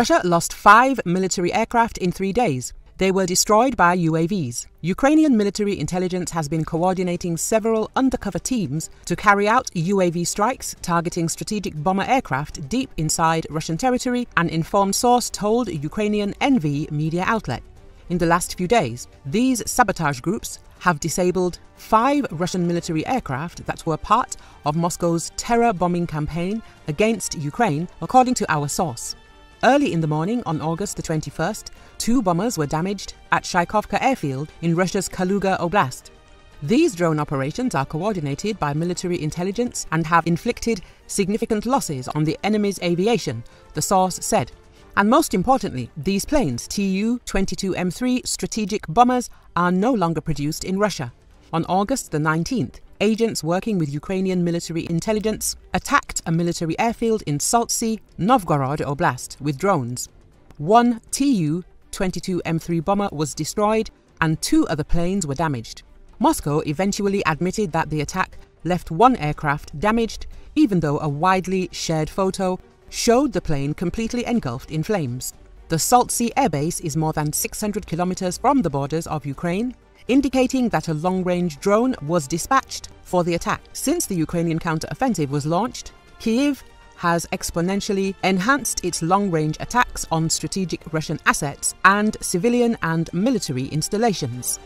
Russia lost 5 military aircraft in 3 days. They were destroyed by UAVs. Ukrainian military intelligence has been coordinating several undercover teams to carry out UAV strikes targeting strategic bomber aircraft deep inside Russian territory, an informed source told Ukrainian NV media outlet. In the last few days, these sabotage groups have disabled 5 Russian military aircraft that were part of Moscow's terror bombing campaign against Ukraine, according to our source. Early in the morning on August the 21st, 2 bombers were damaged at Shaikovka airfield in Russia's Kaluga oblast. These drone operations are coordinated by military intelligence and have inflicted significant losses on the enemy's aviation, the source said. And most importantly, these planes, Tu-22M3 strategic bombers, are no longer produced in Russia. On August the 19th, agents working with Ukrainian military intelligence attacked a military airfield in Saltsi, Novgorod Oblast, with drones. 1 Tu-22M3 bomber was destroyed and 2 other planes were damaged. Moscow eventually admitted that the attack left 1 aircraft damaged, even though a widely shared photo showed the plane completely engulfed in flames. The Saltsi airbase is more than 600 kilometers from the borders of Ukraine, indicating that a long-range drone was dispatched for the attack. Since the Ukrainian counter-offensive was launched, Kyiv has exponentially enhanced its long-range attacks on strategic Russian assets and civilian and military installations.